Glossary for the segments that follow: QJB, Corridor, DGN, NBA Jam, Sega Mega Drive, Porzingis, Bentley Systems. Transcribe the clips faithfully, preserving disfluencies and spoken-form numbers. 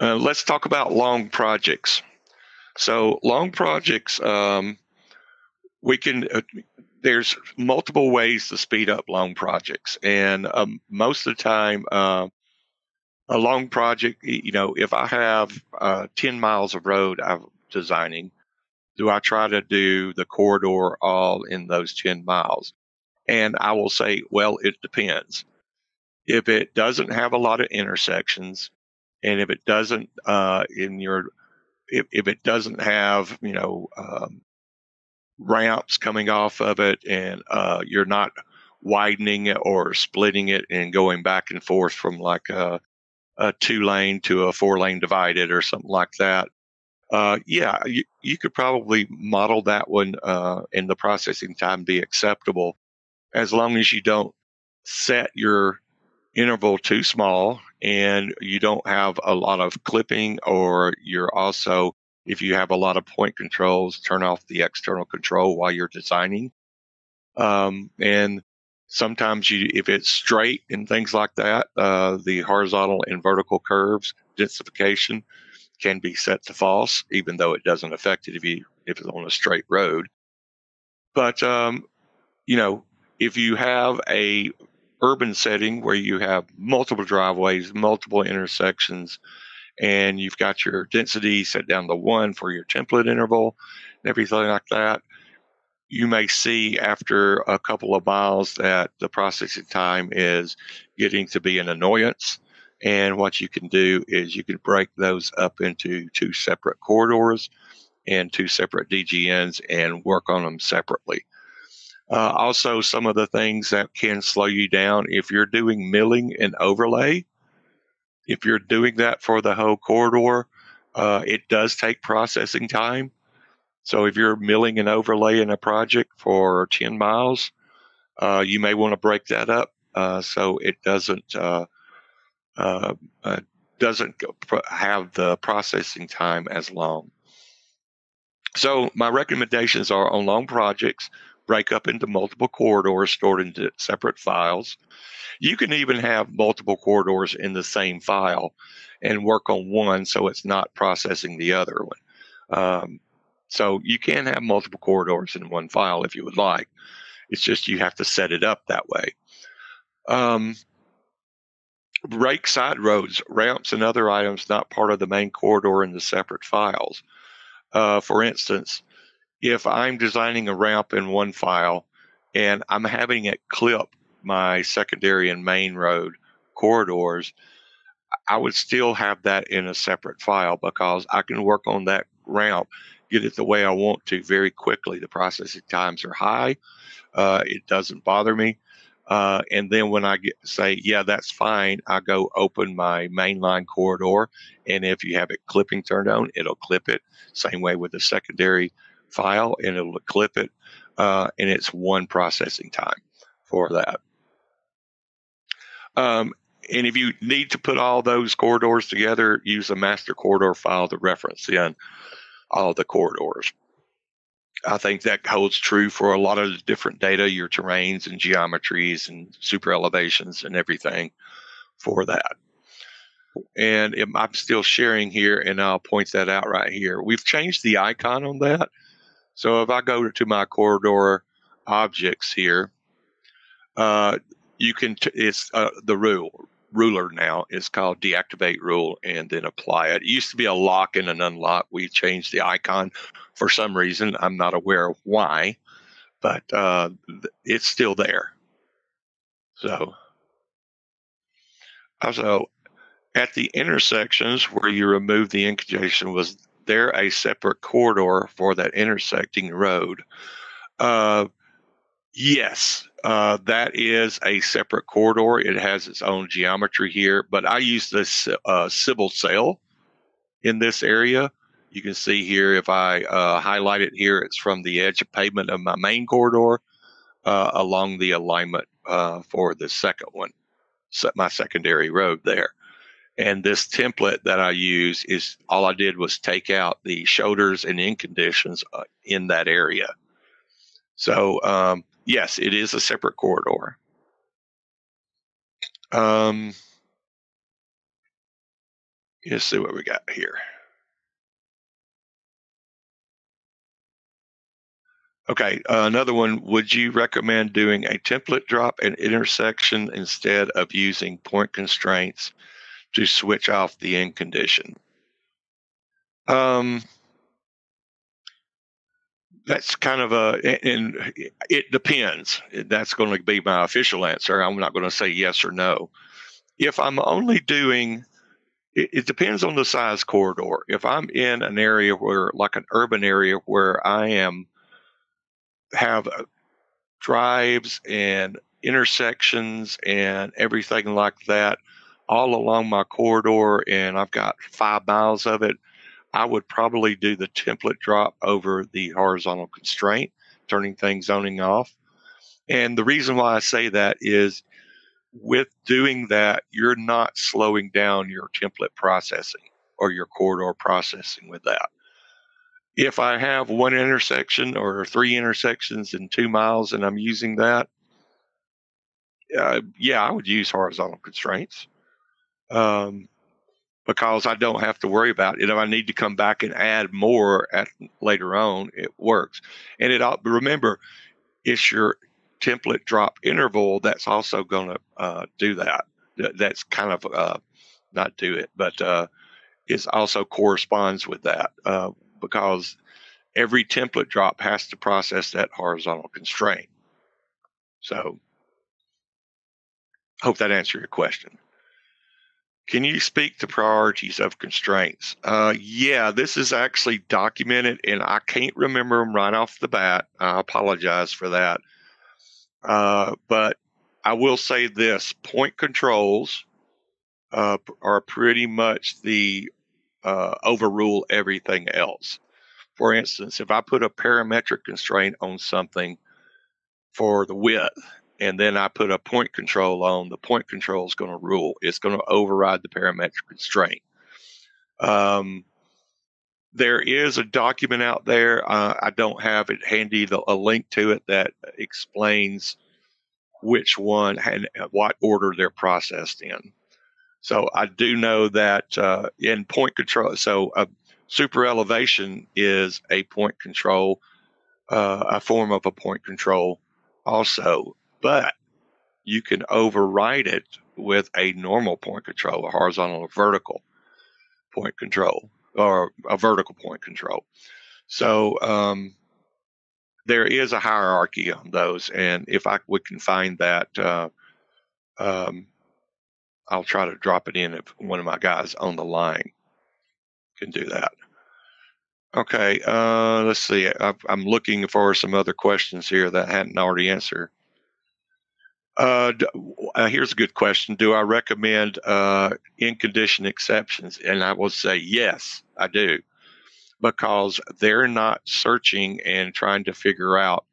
Uh, let's talk about long projects. So long projects, um, we can, uh, there's multiple ways to speed up long projects. And um, most of the time, uh, a long project, you know, if I have uh, ten miles of road I'm designing, do I try to do the corridor all in those ten miles? And I will say, well, it depends. If it doesn't have a lot of intersections, and if it doesn't, uh, in your, if, if it doesn't have, you know, um, ramps coming off of it, and uh, you're not widening it or splitting it and going back and forth from like a, a two lane to a four lane divided or something like that. Uh, yeah, you, you could probably model that one, uh, and the processing time be acceptable, as long as you don't set your interval too small, and you don't have a lot of clipping, or you're also, if you have a lot of point controls, turn off the external control while you're designing. Um, and sometimes you, if it's straight and things like that, uh, the horizontal and vertical curves, densification can be set to false, even though it doesn't affect it if you, if it's on a straight road. But, um, you know, if you have a urban setting where you have multiple driveways, multiple intersections, and you've got your density set down to one for your template interval and everything like that, you may see after a couple of miles that the processing time is getting to be an annoyance. And what you can do is you can break those up into two separate corridors and two separate D G Ns and work on them separately. Uh, also, some of the things that can slow you down, if you're doing milling and overlay, if you're doing that for the whole corridor, uh, it does take processing time. So if you're milling and overlay in a project for ten miles, uh, you may want to break that up uh, so it doesn't uh, uh, uh, doesn't have the processing time as long. So my recommendations are on long projects, break up into multiple corridors stored into separate files. You can even have multiple corridors in the same file and work on one so it's not processing the other one. Um, so you can have multiple corridors in one file if you would like. It's just you have to set it up that way. Um, break side roads, ramps, and other items not part of the main corridor into separate files. Uh, for instance, if I'm designing a ramp in one file and I'm having it clip my secondary and main road corridors, I would still have that in a separate file because I can work on that ramp, get it the way I want to very quickly. The processing times are high. Uh, it doesn't bother me. Uh, and then when I get, say, yeah, that's fine, I go open my mainline corridor. And if you have it clipping turned on, it'll clip it. Same way with the secondary file, and it'll clip it, uh, and it's one processing time for that. Um, and if you need to put all those corridors together, use a master corridor file to reference in all the corridors. I think that holds true for a lot of the different data, your terrains and geometries and super elevations and everything for that. And I'm still sharing here, and I'll point that out right here. We've changed the icon on that. So if I go to my corridor objects here, uh, you can, t it's uh, the rule, ruler now. It's called deactivate rule, and then apply it. It used to be a lock and an unlock. We changed the icon for some reason. I'm not aware of why, but uh, it's still there. So, also, at the intersections where you remove the incantation, was there a separate corridor for that intersecting road? Uh, yes, uh, that is a separate corridor. It has its own geometry here, but I use this uh, Sybil cell in this area. You can see here, if I uh, highlight it here, it's from the edge of pavement of my main corridor uh, along the alignment uh, for the second one, my secondary road there. And this template that I use is, all I did was take out the shoulders and end conditions uh, in that area. So, um, yes, it is a separate corridor. Um, let's see what we got here. Okay, uh, another one. Would you recommend doing a template drop at intersection instead of using point constraints to switch off the end condition? Um, that's kind of a, and it depends. That's going to be my official answer. I'm not going to say yes or no. If I'm only doing, it, it depends on the size corridor. If I'm in an area where, like an urban area where I am, have uh, drives and intersections and everything like that all along my corridor, and I've got five miles of it, I would probably do the template drop over the horizontal constraint, turning things zoning off. And the reason why I say that is with doing that, you're not slowing down your template processing or your corridor processing with that. If I have one intersection or three intersections in two miles and I'm using that, uh, yeah, I would use horizontal constraints um, because I don't have to worry about it. If I need to come back and add more at, later on, it works. And it remember, it's your template drop interval that's also going to uh, do that. That's kind of uh, not do it, but uh, it also corresponds with that. Uh, because every template drop has to process that horizontal constraint. So, hope that answered your question. Can you speak to priorities of constraints? Uh, yeah, this is actually documented, and I can't remember them right off the bat. I apologize for that. Uh, but I will say this, point controls uh, are pretty much the Uh, overrule everything else. For instance, if I put a parametric constraint on something for the width, and then I put a point control on, the point control is going to rule. It's going to override the parametric constraint. Um, there is a document out there. Uh, I don't have it handy, the, a link to it that explains which one and what order they're processed in. So I do know that uh, in point control, so uh, super elevation is a point control, uh, a form of a point control also, but you can override it with a normal point control, a horizontal or vertical point control, or a vertical point control. So um, there is a hierarchy on those, and if I we can find that, uh, um, I'll try to drop it in if one of my guys on the line can do that. Okay, uh, let's see. I've, I'm looking for some other questions here that I hadn't already answered. Uh, here's a good question. Do I recommend uh, in-condition exceptions? And I will say yes, I do, because they're not searching and trying to figure out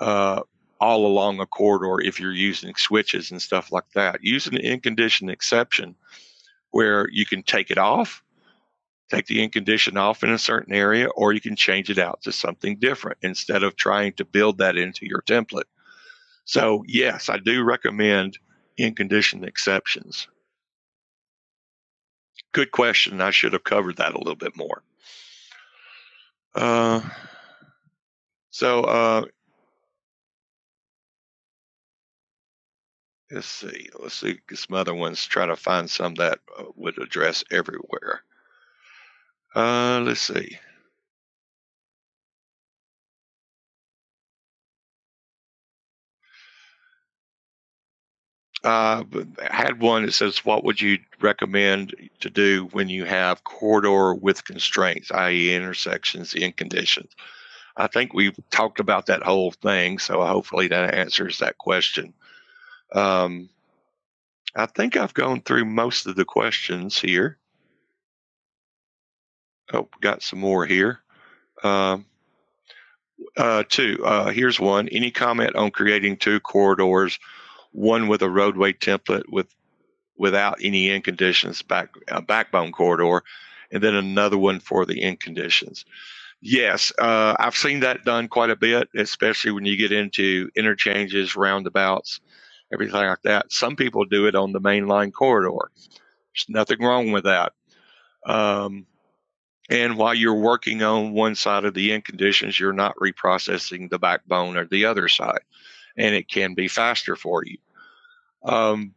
uh, all along a corridor if you're using switches and stuff like that. Using an in-condition exception where you can take it off, take the in-condition off in a certain area, or you can change it out to something different instead of trying to build that into your template. So yes, I do recommend in-condition exceptions. Good question. I should have covered that a little bit more. Uh, so, uh, Let's see, let's see some other ones, try to find some that would address everywhere. Uh, let's see. Uh, I had one that says, what would you recommend to do when you have corridor with constraints, that is intersections, end conditions? I think we've talked about that whole thing, so hopefully that answers that question. Um, I think I've gone through most of the questions here. Oh, got some more here. Um, uh, two, uh, here's one. Any comment on creating two corridors, one with a roadway template with without any end conditions, back, a backbone corridor, and then another one for the end conditions? Yes, uh, I've seen that done quite a bit, especially when you get into interchanges, roundabouts, everything like that. Some people do it on the mainline corridor. There's nothing wrong with that. Um, and while you're working on one side of the end conditions, you're not reprocessing the backbone or the other side, and it can be faster for you. Um,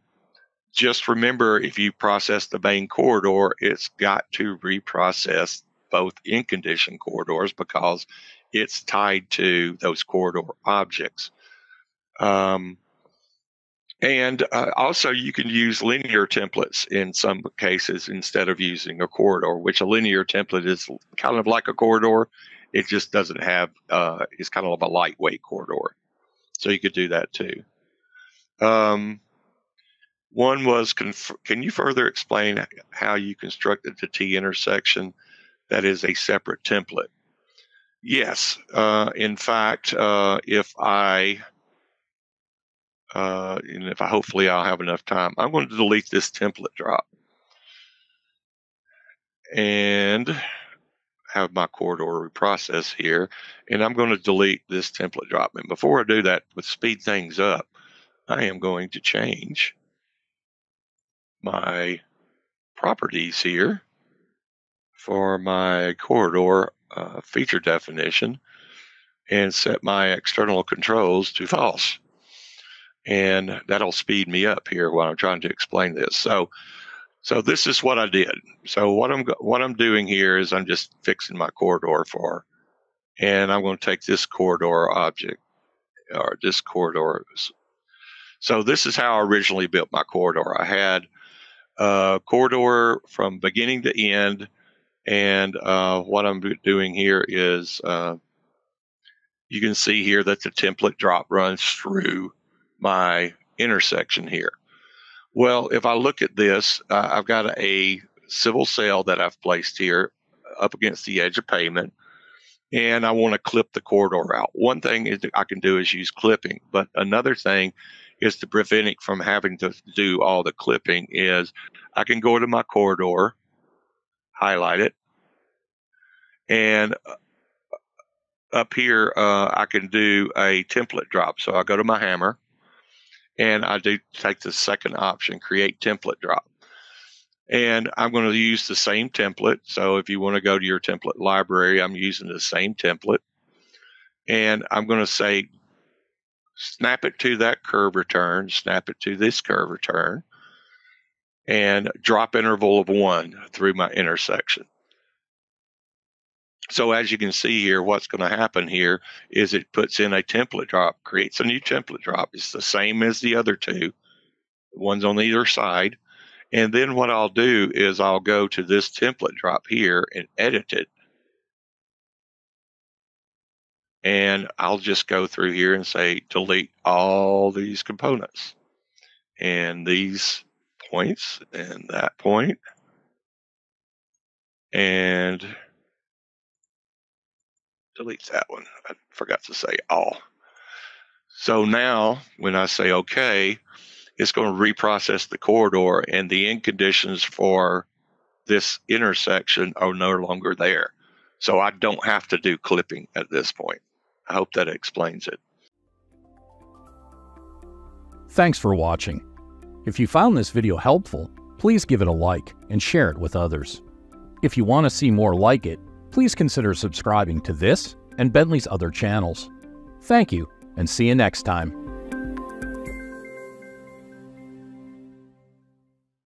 just remember, if you process the main corridor, it's got to reprocess both end condition corridors because it's tied to those corridor objects. Um, and uh, also you can use linear templates in some cases instead of using a corridor, which a linear template is kind of like a corridor. It just doesn't have, uh, it's kind of like a lightweight corridor. So you could do that too. Um, one was, conf- can you further explain how you constructed the T intersection that is a separate template? Yes. Uh, in fact, uh, if I, uh, and if I hopefully I'll have enough time, I'm going to delete this template drop and have my corridor reprocess here. And I'm going to delete this template drop. And before I do that, to speed things up, I am going to change my properties here for my corridor uh, feature definition and set my external controls to false. And that'll speed me up here while I'm trying to explain this. So, so this is what I did. So what I'm, what I'm doing here is I'm just fixing my corridor for, and I'm going to take this corridor object or this corridor. So this is how I originally built my corridor. I had a corridor from beginning to end. And uh, what I'm doing here is uh, you can see here that the template drop runs through my intersection here. Well, if I look at this, uh, I've got a civil cell that I've placed here up against the edge of pavement, and I want to clip the corridor out. One thing is that I can do is use clipping, but another thing is to prevent it from having to do all the clipping is I can go to my corridor, highlight it, and up here uh, I can do a template drop. So I go to my hammer, and I do take the second option, create template drop. And I'm going to use the same template. So if you want to go to your template library, I'm using the same template. And I'm going to say, snap it to that curve return, snap it to this curve return, and drop interval of one through my intersection. So as you can see here, what's going to happen here is it puts in a template drop, creates a new template drop. It's the same as the other two. One's on either side. And then what I'll do is I'll go to this template drop here and edit it. And I'll just go through here and say, delete all these components and these points and that point. And delete that one. I forgot to say all. So now when I say okay, it's going to reprocess the corridor, and the end conditions for this intersection are no longer there. So I don't have to do clipping at this point. I hope that explains it. Thanks for watching. If you found this video helpful, please give it a like and share it with others. If you want to see more like it, please consider subscribing to this and Bentley's other channels. Thank you, and see you next time.